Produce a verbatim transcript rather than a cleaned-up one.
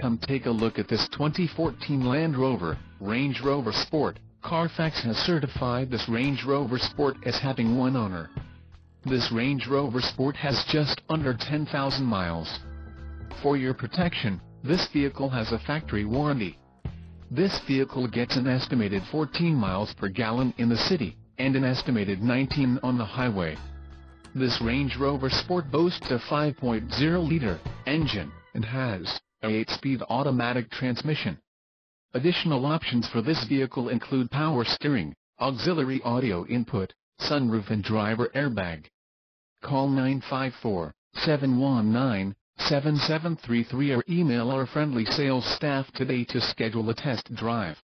come take a look at this twenty fourteen Land Rover, Range Rover Sport. Carfax has certified this Range Rover Sport as having one owner. This Range Rover Sport has just under ten thousand miles. For your protection, this vehicle has a factory warranty. This vehicle gets an estimated fourteen miles per gallon in the city, and an estimated nineteen on the highway. This Range Rover Sport boasts a five point oh liter engine, and has a eight speed automatic transmission. Additional options for this vehicle include power steering, auxiliary audio input, sunroof and driver airbag. Call nine five four, seven one nine, seven seven three three or email our friendly sales staff today to schedule a test drive.